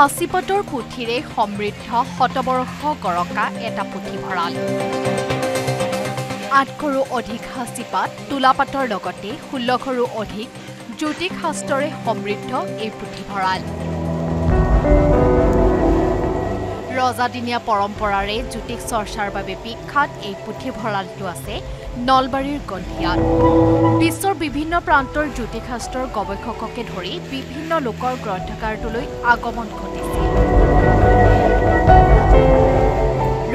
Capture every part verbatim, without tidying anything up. হাসিপটৰ কুঠিৰে সমৃদ্ধ শতবৰ্ষ গৰকা এটা পুথিভঁৰাল। আঠশৰো অধিক হাসিপাত, তুলাপাতৰ লগতে ষোল্লশৰো অধিক জ্যোতিষ শাস্ত্ৰৰে সমৃদ্ধ এই পুথিভঁৰাল। ৰজাদিনীয়া পৰম্পৰাৰে জ্যোতিষ চৰ্চাৰ বাবে বিখ্যাত এই পুথিভঁৰালটো আছে নলবাৰীৰ গন্ধিয়াত। বিশ্বৰ বিভিন্ন প্ৰান্তৰ জ্যোতিষশাস্ত্ৰৰ গৱেষককে ধৰি বিভিন্ন লোকৰ গ্ৰন্থকাৰটোলৈ আগমন ঘটিছে।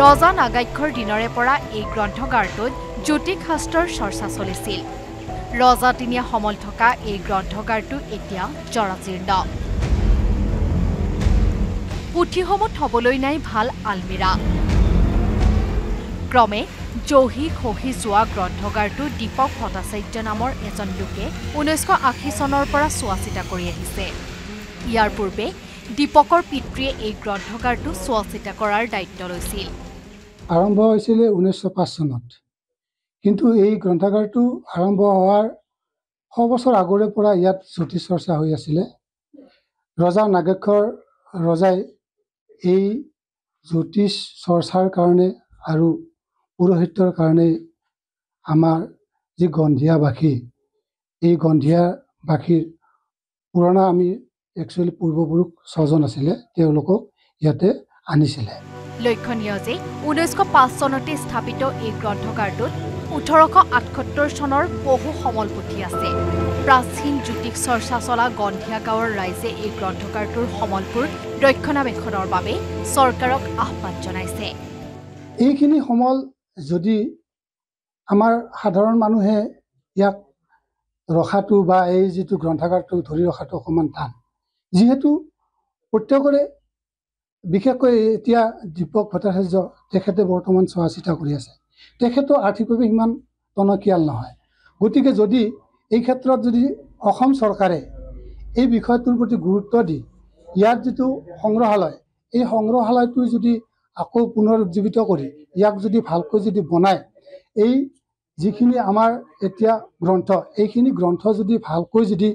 ৰজা নাগাক্ষৰ দিনৰে পৰা এই গ্ৰন্থকাৰটোত জ্যোতিষশাস্ত্ৰৰ চৰ্চা চলিছিল। ৰজাদিনীয়া সমল থকা এই গ্ৰন্থকাৰটো এতিয়া জৰাজীৰ্ণ। পুথিসমূহ থবলৈ নাই ভাল আলমিৰা। ক্ৰমে জহি খহি যোৱা গ্ৰন্থগাৰটো দীপক ভট্টাচাৰ্য নামৰ এজন লোকে ঊনৈছশ আশী চনৰ পৰা চোৱাচিতা কৰি আহিছে। ইয়াৰ পূৰ্বে দীপকৰ পিতৃয়ে এই গ্ৰন্থগাৰটো চোৱাচিতা কৰাৰ দায়িত্ব লৈছিল। আৰম্ভ হৈছিলে ঊনৈছশ পাঁচ চনত, কিন্তু এই গ্ৰন্থগাৰটো আৰম্ভ হোৱাৰ শ বছৰ আগৰে পৰা ইয়াত জ্যোতিষ চৰ্চা হৈ আছিলে। ৰজা নাগক্ষৰ ৰজাই এই জ্যোতিষ চৰ্চাৰ কাৰণে আৰু পুৰোহিত্যৰ কাৰণে আমাৰ যি গন্ধিয়াবাসী, এই গন্ধিয়াবাসীৰ পুৰণা আমি একচুৱেলি পূৰ্বপুৰুষ ছজন আছিলে, তেওঁলোকক ইয়াতে আনিছিলে। লক্ষণীয় যে ঊনৈছশ পাঁচ চনতে স্থাপিত এই গ্ৰন্থকাৰটোত ওঠৰশ আঠসত্তৰ চনৰ বহু সমল পুথি আছে। প্ৰাচীন জ্যোতিষ চৰ্চা চলা গন্ধিয়া গাঁৱৰ ৰাইজে এই গ্ৰন্থকাৰটোৰ সমলবোৰ ৰক্ষণাবেক্ষণৰ বাবে চৰকাৰক আহ্বান জনাইছে। এইখিনি সমল যদি আমাৰ সাধাৰণ মানুহে ইয়াক ৰখাটো বা এই যিটো গ্ৰন্থাগাৰটো ধৰি ৰখাটো অকণমান টান, যিহেতু প্ৰত্যেকৰে বিশেষকৈ এতিয়া দীপক ভট্টাচাৰ্য তেখেতে বৰ্তমান চোৱা চিতা কৰি আছে, তেখেতো আৰ্থিকভাৱে ইমান টনকিয়াল নহয়। গতিকে যদি এই ক্ষেত্ৰত যদি অসম চৰকাৰে এই বিষয়টোৰ প্ৰতি গুৰুত্ব দি ইয়াত যিটো সংগ্ৰহালয়, এই সংগ্ৰহালয়টো যদি আকৌ পুনৰ উজ্জীৱিত কৰি ইয়াক যদি ভালকৈ যদি বনায়, এই যিখিনি আমাৰ এতিয়া গ্ৰন্থ, এইখিনি গ্ৰন্থ যদি ভালকৈ যদি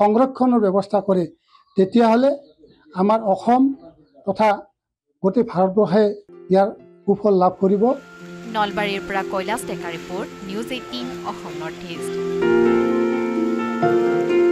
সংৰক্ষণৰ ব্যৱস্থা কৰে, তেতিয়াহ'লে আমাৰ অসম তথা গোটেই ভাৰতবৰ্ষে ইয়াৰ সুফল লাভ কৰিব। নলবাৰীৰ পৰা Kailash Deka report, news eighteen Assam north east.